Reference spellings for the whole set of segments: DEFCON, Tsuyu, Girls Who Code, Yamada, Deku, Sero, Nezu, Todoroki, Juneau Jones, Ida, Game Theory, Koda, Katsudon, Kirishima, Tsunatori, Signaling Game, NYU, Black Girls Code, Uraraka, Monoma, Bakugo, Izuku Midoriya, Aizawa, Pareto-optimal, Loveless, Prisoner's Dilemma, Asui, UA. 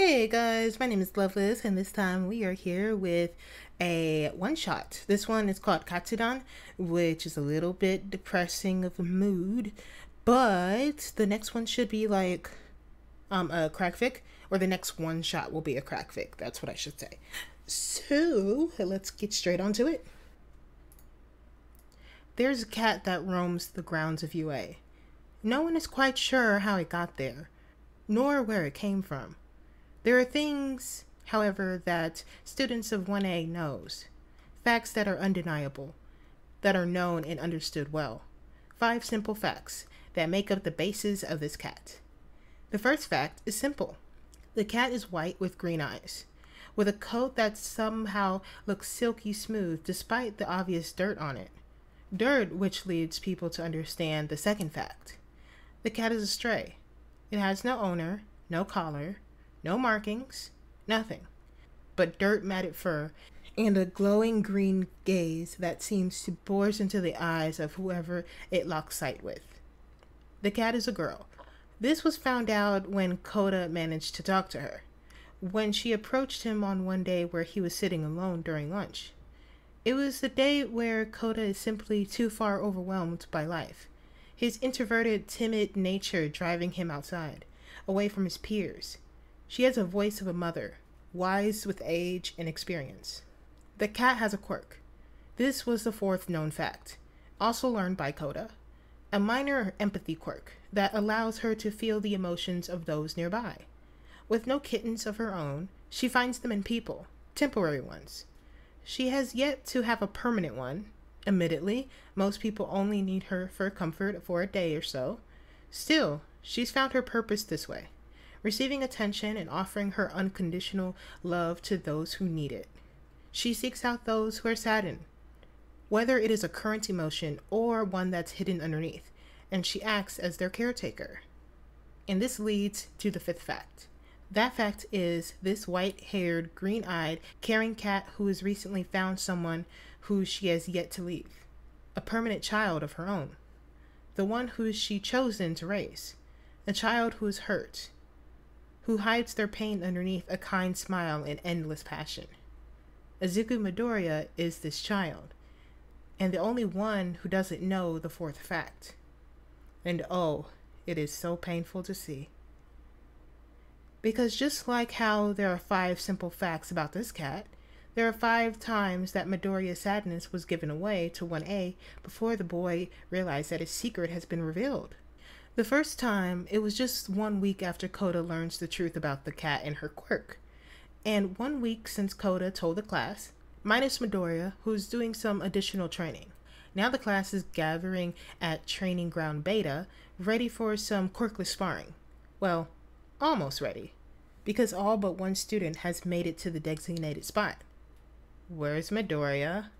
Hey guys, my name is Loveless, and this time we are here with a one-shot. This one is called Katsudon, which is a little bit depressing of a mood, but the next one should be like a crack fic, or the next one-shot will be a crack fic. That's what I should say. So let's get straight onto it. There's a cat that roams the grounds of UA. No one is quite sure how it got there, nor where it came from. There are things, however, that students of 1A knows, facts that are undeniable, that are known and understood well. 5 simple facts that make up the basis of this cat. The first fact is simple. The cat is white with green eyes, with a coat that somehow looks silky smooth despite the obvious dirt on it. Dirt which leads people to understand the second fact. The cat is a stray. It has no owner, no collar, no markings, nothing, but dirt-matted fur and a glowing green gaze that seems to bore into the eyes of whoever it locks sight with. The cat is a girl. This was found out when Koda managed to talk to her, when she approached him on one day where he was sitting alone during lunch. It was the day where Koda is simply too far overwhelmed by life, his introverted, timid nature driving him outside, away from his peers. She has a voice of a mother, wise with age and experience. The cat has a quirk. This was the fourth known fact, also learned by Koda, a minor empathy quirk that allows her to feel the emotions of those nearby. With no kittens of her own, she finds them in people, temporary ones. She has yet to have a permanent one. Admittedly, most people only need her for comfort for a day or so. Still, she's found her purpose this way, receiving attention and offering her unconditional love to those who need it. She seeks out those who are saddened, whether it is a current emotion or one that's hidden underneath, and she acts as their caretaker. And this leads to the fifth fact. That fact is this white-haired, green-eyed, caring cat who has recently found someone who she has yet to leave, a permanent child of her own, the one who she chosen to raise, a child who is hurt, who hides their pain underneath a kind smile and endless passion. Izuku Midoriya is this child, and the only one who doesn't know the fourth fact. And oh, it is so painful to see. Because just like how there are 5 simple facts about this cat, there are 5 times that Midoriya's sadness was given away to 1A before the boy realized that his secret has been revealed. The first time, it was just 1 week after Koda learns the truth about the cat and her quirk, and 1 week since Koda told the class, minus Midoriya, who's doing some additional training. Now the class is gathering at Training Ground Beta, ready for some quirkless sparring. Well, almost ready, because all but 1 student has made it to the designated spot. "Where's Midoriya?"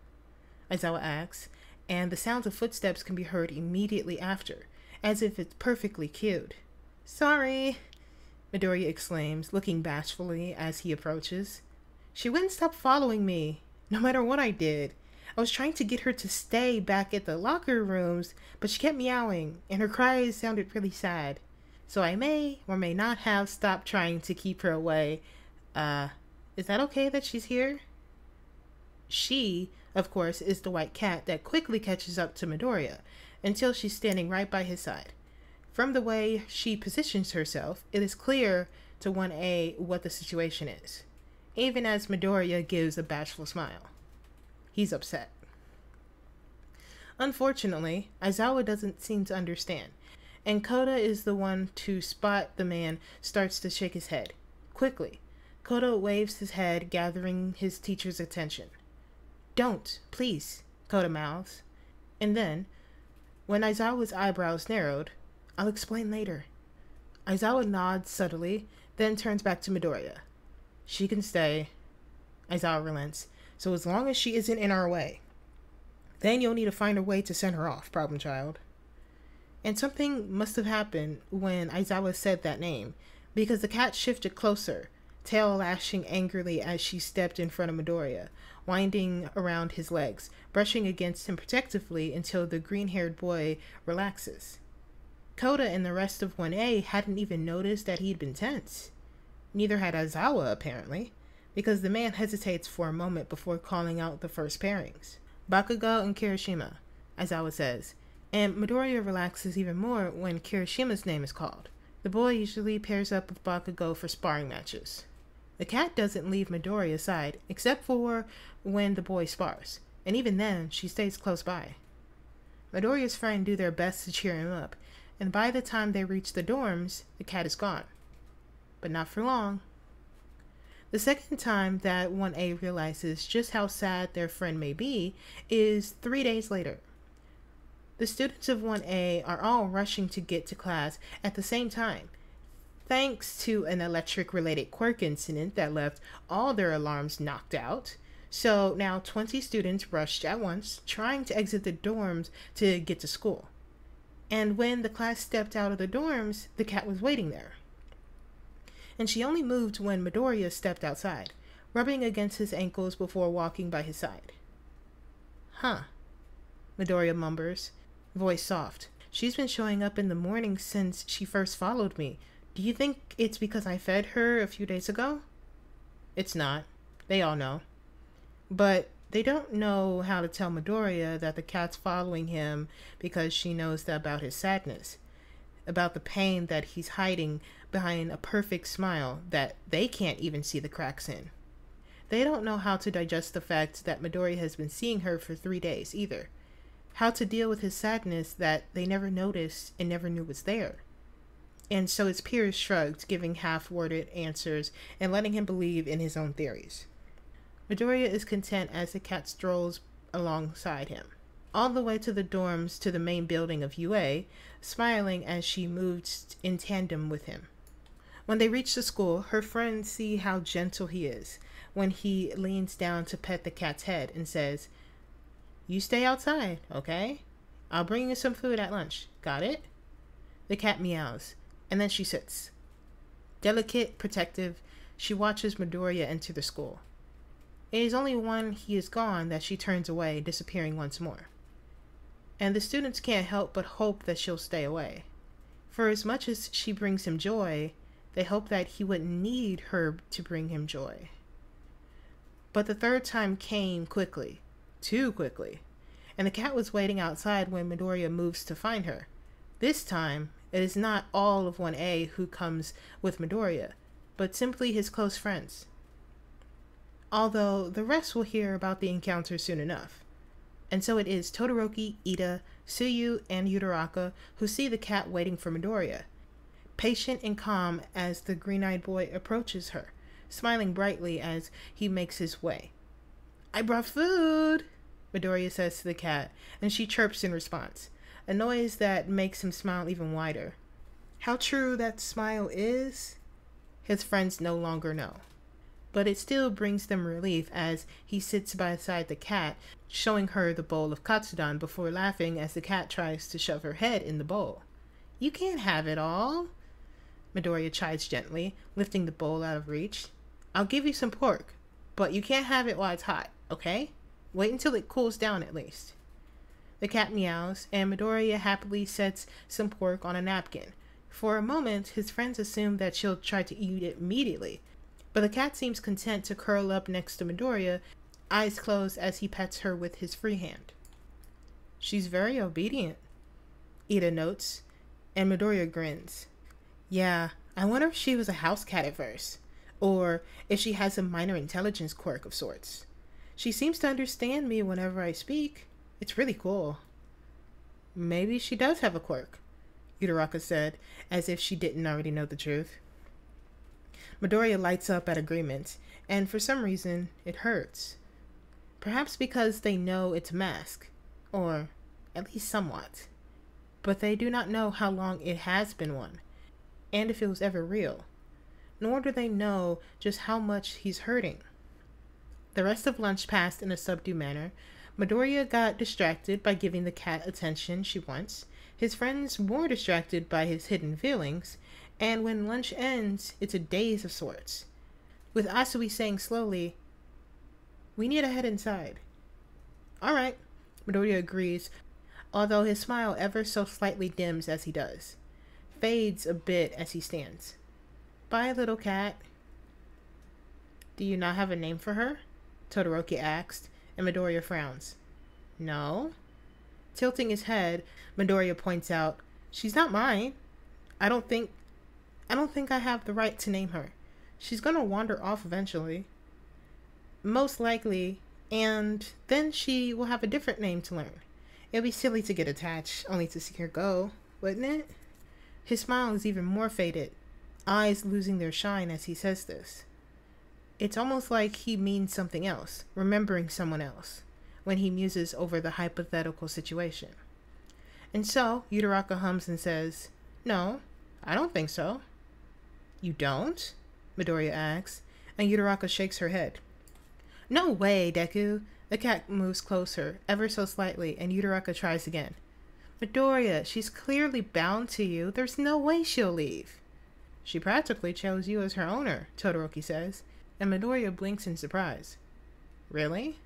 Aizawa asks, and the sounds of footsteps can be heard immediately after, as if it's perfectly cued. "Sorry," Midoriya exclaims, looking bashfully as he approaches. "She wouldn't stop following me, no matter what I did. I was trying to get her to stay back at the locker rooms, but she kept meowing, and her cries sounded really sad. So I may or may not have stopped trying to keep her away. Is that okay that she's here?" She, of course, is the white cat that quickly catches up to Midoriya, until she's standing right by his side. From the way she positions herself, it is clear to 1A what the situation is, even as Midoriya gives a bashful smile. He's upset. Unfortunately, Aizawa doesn't seem to understand, and Koda is the one to spot the man starts to shake his head. Quickly, Koda waves his head, gathering his teacher's attention. "Don't, please," Koda mouths, and then, when Aizawa's eyebrows narrowed, "I'll explain later." Aizawa nods subtly, then turns back to Midoriya. "She can stay," Aizawa relents, "so as long as she isn't in our way. Then you'll need to find a way to send her off, problem child." And something must have happened when Aizawa said that name, because the cat shifted closer, tail lashing angrily as she stepped in front of Midoriya, winding around his legs, brushing against him protectively until the green-haired boy relaxes. Koda and the rest of 1A hadn't even noticed that he'd been tense. Neither had Aizawa, apparently, because the man hesitates for a moment before calling out the first pairings. Bakugo and Kirishima, Aizawa says, and Midoriya relaxes even more when Kirishima's name is called. The boy usually pairs up with Bakugo for sparring matches. The cat doesn't leave Midoriya's side, except for when the boy spars, and even then, she stays close by. Midoriya's friends do their best to cheer him up, and by the time they reach the dorms, the cat is gone. But not for long. The second time that 1A realizes just how sad their friend may be is 3 days later. The students of 1A are all rushing to get to class at the same time, thanks to an electric-related quirk incident that left all their alarms knocked out. So now 20 students rushed at once, trying to exit the dorms to get to school. And when the class stepped out of the dorms, the cat was waiting there. And she only moved when Midoriya stepped outside, rubbing against his ankles before walking by his side. Huh, Midoriya mumbles, voice soft. She's been showing up in the morning since she first followed me. Do you think it's because I fed her a few days ago? It's not. They all know. But they don't know how to tell Midoriya that the cat's following him because she knows about his sadness, about the pain that he's hiding behind a perfect smile that they can't even see the cracks in. They don't know how to digest the fact that Midoriya has been seeing her for 3 days either, how to deal with his sadness that they never noticed and never knew was there. And so his peers shrugged, giving half-worded answers and letting him believe in his own theories. Midoriya is content as the cat strolls alongside him, all the way to the dorms to the main building of UA, smiling as she moves in tandem with him. When they reach the school, her friends see how gentle he is when he leans down to pet the cat's head and says, "You stay outside, okay? I'll bring you some food at lunch, got it?" The cat meows, and then she sits. Delicate, protective, she watches Midoriya enter the school. It is only when he is gone that she turns away, disappearing once more. And the students can't help but hope that she'll stay away. For as much as she brings him joy, they hope that he wouldn't need her to bring him joy. But the third time came quickly, too quickly, and the cat was waiting outside when Midoriya moves to find her. This time, it is not all of 1A who comes with Midoriya, but simply his close friends. Although the rest will hear about the encounter soon enough. And so it is Todoroki, Ida, Tsuyu, and Uraraka who see the cat waiting for Midoriya, patient and calm as the green-eyed boy approaches her, smiling brightly as he makes his way. "I brought food," Midoriya says to the cat, and she chirps in response, a noise that makes him smile even wider. How true that smile is, his friends no longer know. But it still brings them relief as he sits beside the cat, showing her the bowl of Katsudon before laughing as the cat tries to shove her head in the bowl. "You can't have it all," Midoriya chides gently, lifting the bowl out of reach. "I'll give you some pork, but you can't have it while it's hot, okay? Wait until it cools down at least." The cat meows, and Midoriya happily sets some pork on a napkin. For a moment, his friends assume that she'll try to eat it immediately, but the cat seems content to curl up next to Midoriya, eyes closed as he pets her with his free hand. "She's very obedient," Ida notes, and Midoriya grins. "Yeah, I wonder if she was a house cat at first, or if she has a minor intelligence quirk of sorts. She seems to understand me whenever I speak. It's really cool." "Maybe she does have a quirk," Uraraka said, as if she didn't already know the truth. Midoriya lights up at agreement, and for some reason, it hurts. Perhaps because they know it's a mask, or at least somewhat. But they do not know how long it has been one, and if it was ever real. Nor do they know just how much he's hurting. The rest of lunch passed in a subdued manner. Midoriya got distracted by giving the cat attention she wants, his friends more distracted by his hidden feelings, and when lunch ends, it's a daze of sorts, with Asui saying slowly, "We need to head inside." "All right," Midoriya agrees, although his smile ever so slightly dims as he does, fades a bit as he stands. "Bye, little cat," Do you not have a name for her? Todoroki asked, and Midoriya frowns. No? Tilting his head, Midoriya points out, she's not mine. I don't think I have the right to name her. She's gonna wander off eventually. Most likely, and then she will have a different name to learn. It'd be silly to get attached, only to see her go, wouldn't it? His smile is even more faded, eyes losing their shine as he says this. It's almost like he means something else, remembering someone else, when he muses over the hypothetical situation. And so, Uraraka hums and says, No, I don't think so. You don't? Midoriya asks, and Uraraka shakes her head. No way, Deku! The cat moves closer, ever so slightly, and Uraraka tries again. Midoriya, she's clearly bound to you. There's no way she'll leave. She practically chose you as her owner, Todoroki says, and Midoriya blinks in surprise. Really?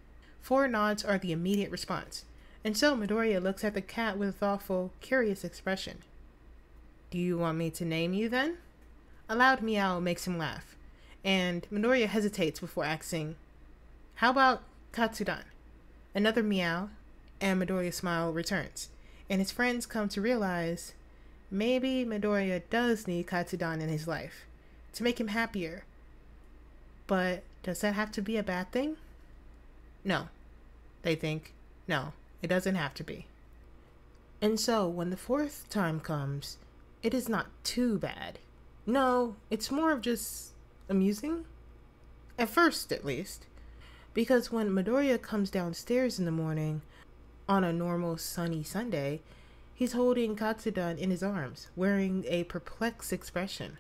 4 nods are the immediate response, and so Midoriya looks at the cat with a thoughtful, curious expression. Do you want me to name you then? A loud meow makes him laugh, and Midoriya hesitates before asking, How about Katsudon? Another meow, and Midoriya's smile returns, and his friends come to realize maybe Midoriya does need Katsudon in his life to make him happier. But does that have to be a bad thing? No, they think. No, it doesn't have to be. And so when the 4th time comes, it is not too bad. No, it's more of just amusing. At first, at least. Because when Midoriya comes downstairs in the morning, on a normal sunny Sunday, he's holding Katsudon in his arms, wearing a perplexed expression.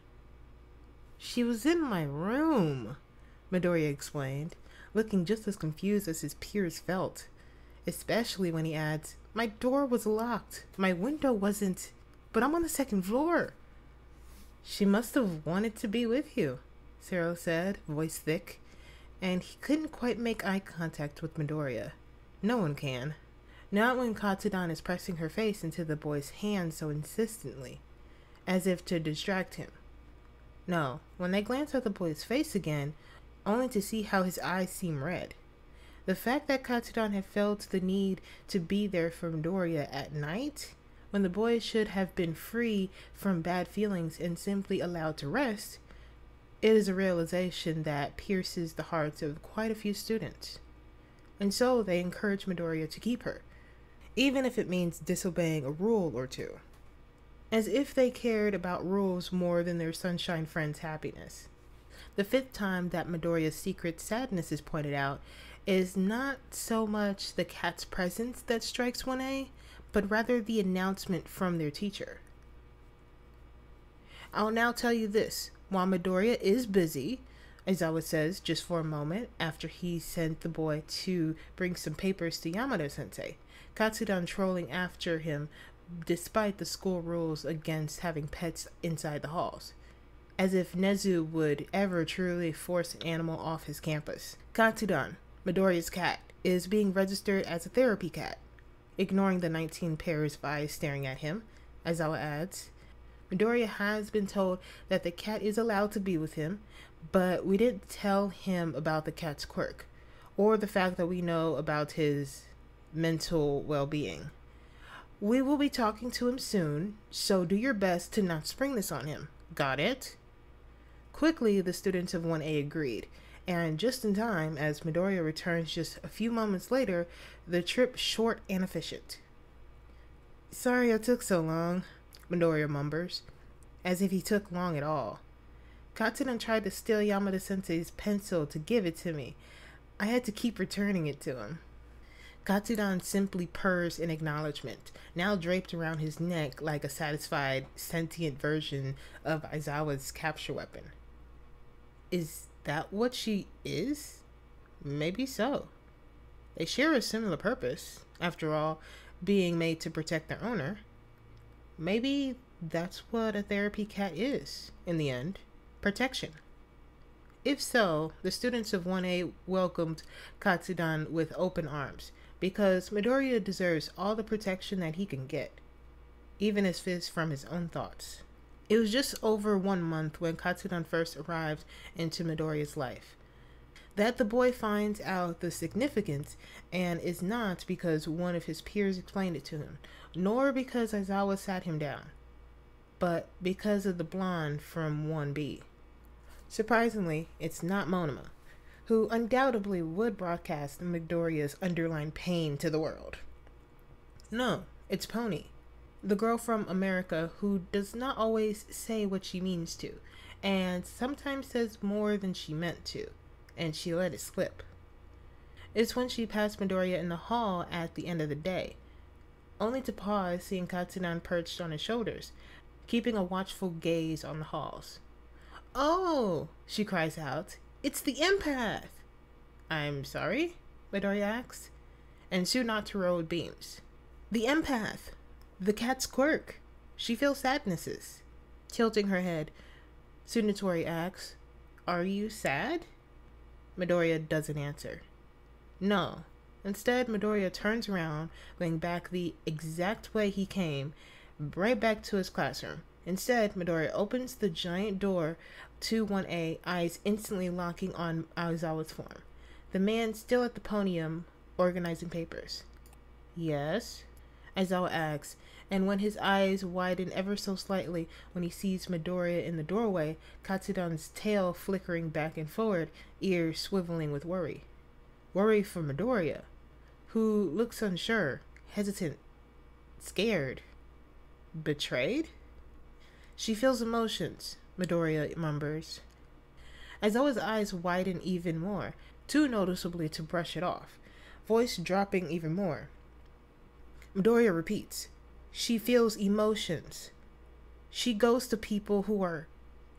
She was in my room, Midoriya explained, looking just as confused as his peers felt, especially when he adds, My door was locked, my window wasn't, but I'm on the 2nd floor. She must have wanted to be with you, Sero said, voice thick, and he couldn't quite make eye contact with Midoriya. No one can. Not when Katsudon is pressing her face into the boy's hand so insistently, as if to distract him. No, when they glance at the boy's face again, only to see how his eyes seem red. The fact that Katsudon had felt the need to be there for Midoriya at night, when the boy should have been free from bad feelings and simply allowed to rest, it is a realization that pierces the hearts of quite a few students. And so they encourage Midoriya to keep her, even if it means disobeying a rule or two. As if they cared about rules more than their sunshine friend's happiness. The 5th time that Midoriya's secret sadness is pointed out is not so much the cat's presence that strikes 1A, but rather the announcement from their teacher. I'll now tell you this, while Midoriya is busy, Aizawa says just for a moment after he sent the boy to bring some papers to Yamada-sensei, Katsudon trolling after him despite the school rules against having pets inside the halls. As if Nezu would ever truly force an animal off his campus. Katsudon, Midoriya's cat, is being registered as a therapy cat. Ignoring the 19 pairs of eyes staring at him, Aizawa adds, Midoriya has been told that the cat is allowed to be with him, but we didn't tell him about the cat's quirk, or the fact that we know about his mental well-being. We will be talking to him soon, so do your best to not spring this on him. Got it? Quickly, the students of 1A agreed, and just in time, as Midoriya returns just a few moments later, the trip short and efficient. Sorry I took so long, Midoriya mumbles, as if he took long at all. Katsudon tried to steal Yamada-sensei's pencil to give it to me. I had to keep returning it to him. Katsudon simply purrs in acknowledgement, now draped around his neck like a satisfied, sentient version of Aizawa's capture weapon. Is that what she is? Maybe so. They share a similar purpose, after all, being made to protect their owner. Maybe that's what a therapy cat is, in the end. Protection. If so, the students of 1A welcomed Katsudon with open arms, because Midoriya deserves all the protection that he can get, even if it's from his own thoughts. It was just over 1 month when Katsudon first arrived into Midoriya's life, that the boy finds out the significance, and it's not because one of his peers explained it to him, nor because Aizawa sat him down, but because of the blonde from 1B. Surprisingly, it's not Monoma, who undoubtedly would broadcast Midoriya's underlying pain to the world. No, it's Pony, the girl from America who does not always say what she means to, and sometimes says more than she meant to, and she let it slip. It's when she passed Midoriya in the hall at the end of the day, only to pause seeing Katsudon perched on his shoulders, keeping a watchful gaze on the halls. "Oh!" she cries out. "It's the empath!" "I'm sorry?" Midoriya asks, and soon Natsuo beams. "The empath! The cat's quirk! She feels sadnesses." Tilting her head, Tsunatori asks, "Are you sad?" Midoriya doesn't answer. No. Instead, Midoriya turns around, going back the exact way he came, right back to his classroom. Instead, Midoriya opens the giant door to 1A, eyes instantly locking on Aizawa's form. The man still at the podium, organizing papers. "Yes?" Aizawa asks, and when his eyes widen ever so slightly when he sees Midoriya in the doorway, Katsudon's tail flickering back and forward, ears swiveling with worry. Worry for Midoriya, who looks unsure, hesitant, scared, betrayed? "She feels emotions," Midoriya murmurs. Aizawa's eyes widen even more, too noticeably to brush it off, voice dropping even more. Midoriya repeats, "She feels emotions. She goes to people who are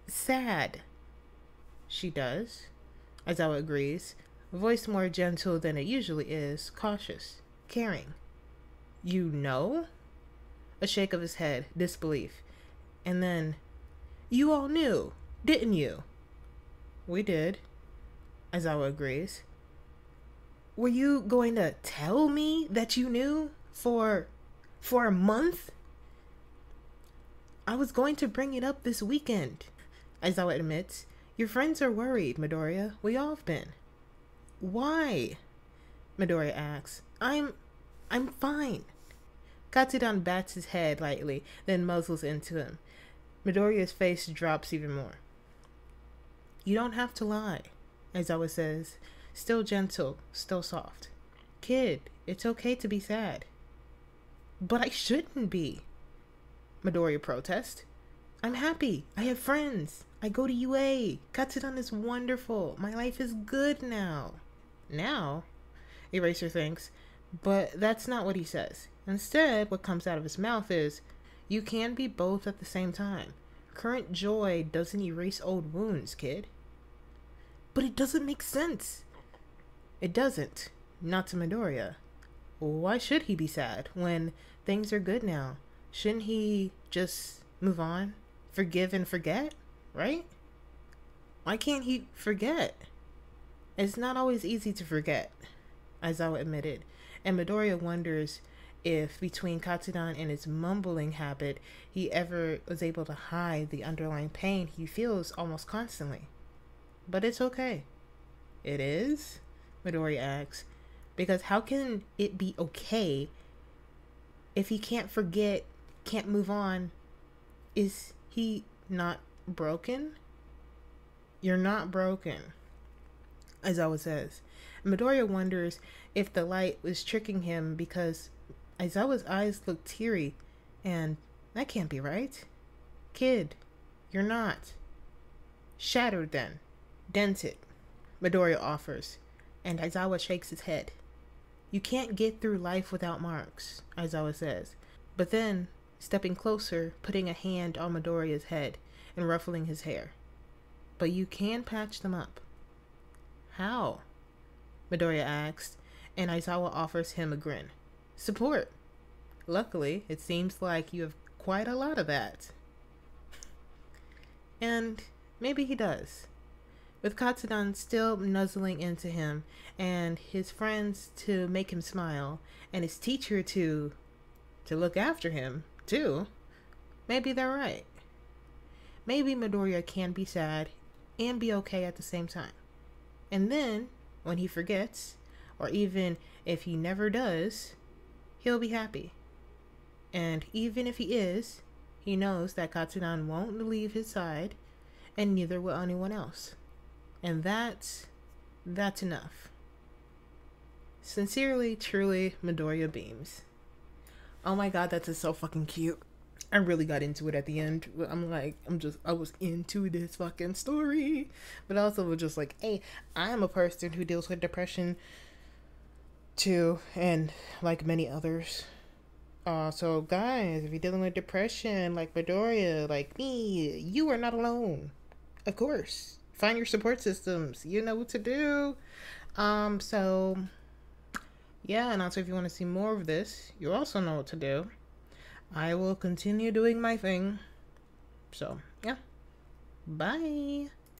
sad." "She does," Aizawa agrees, voice more gentle than it usually is, cautious, caring. "You know?" A shake of his head, disbelief. And then, "You all knew, didn't you?" "We did," Aizawa agrees. "Were you going to tell me that you knew? For a month?" "I was going to bring it up this weekend," Aizawa admits. "Your friends are worried, Midoriya. We all have been." "Why?" Midoriya asks. I'm fine." Katsudon bats his head lightly, then muzzles into him. Midoriya's face drops even more. "You don't have to lie," Aizawa says, still gentle, still soft. "Kid, it's okay to be sad." "But I shouldn't be," Midoriya protests. "I'm happy. I have friends. I go to UA. Katsudon is wonderful. My life is good now." "Now?" Eraser thinks, but that's not what he says. Instead, what comes out of his mouth is, "You can be both at the same time. Current joy doesn't erase old wounds, kid." "But it doesn't make sense." "It doesn't. Not to Midoriya. Why should he be sad when things are good now? Shouldn't he just move on? Forgive and forget, right?" "Why can't he forget?" "It's not always easy to forget," Aizawa admitted, and Midoriya wonders if, between Katsudon and his mumbling habit, he ever was able to hide the underlying pain he feels almost constantly. "But it's okay." "It is?" Midoriya asks. Because how can it be okay if he can't forget, can't move on? Is he not broken? "You're not broken," Aizawa says. Midoriya wonders if the light was tricking him because Aizawa's eyes look teary, and that can't be right. "Kid, you're not." "Shattered then. Dented," Midoriya offers, and Aizawa shakes his head. "You can't get through life without marks," Aizawa says, but then, stepping closer, putting a hand on Midoriya's head and ruffling his hair. "But you can patch them up." "How?" Midoriya asks, and Aizawa offers him a grin. "Support. Luckily, it seems like you have quite a lot of that." And maybe he does. With Katsudon still nuzzling into him, and his friends to make him smile, and his teacher to look after him, too, maybe they're right. Maybe Midoriya can be sad and be okay at the same time. And then when he forgets, or even if he never does, he'll be happy. And even if he is, he knows that Katsudon won't leave his side, and neither will anyone else. And that's enough. Sincerely, truly, Midoriya beams. Oh my god, that's just so fucking cute. I really got into it at the end. I was into this fucking story. But I also was just like, hey, I'm a person who deals with depression too, and like many others. So guys, if you're dealing with depression like Midoriya, like me, you are not alone. Of course. Find your support systems. You know what to do. So yeah, and also if you want to see more of this, you also know what to do. I will continue doing my thing. So yeah. Bye.